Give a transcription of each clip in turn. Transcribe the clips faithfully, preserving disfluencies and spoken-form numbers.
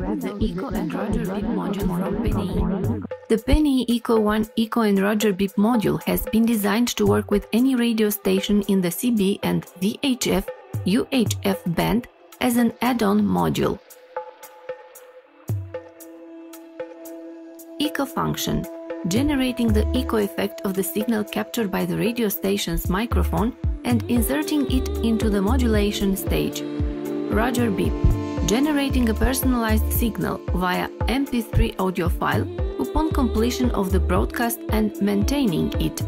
with the Echo and Roger beep module from P N I. The P N I E C H zero one Echo and Roger beep module has been designed to work with any radio station in the C B and V H F U H F band as an add-on module. Echo function: generating the echo effect of the signal captured by the radio station's microphone and inserting it into the modulation stage. Roger beep: generating a personalized signal via M P three audio file upon completion of the broadcast and maintaining it.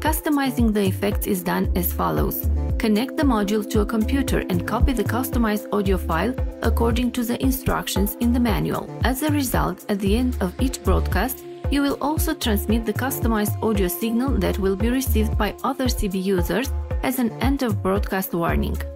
Customizing the effects is done as follows. Connect the module to a computer and copy the customized audio file according to the instructions in the manual. As a result, at the end of each broadcast, you will also transmit the customized audio signal that will be received by other C B users as an end of broadcast warning.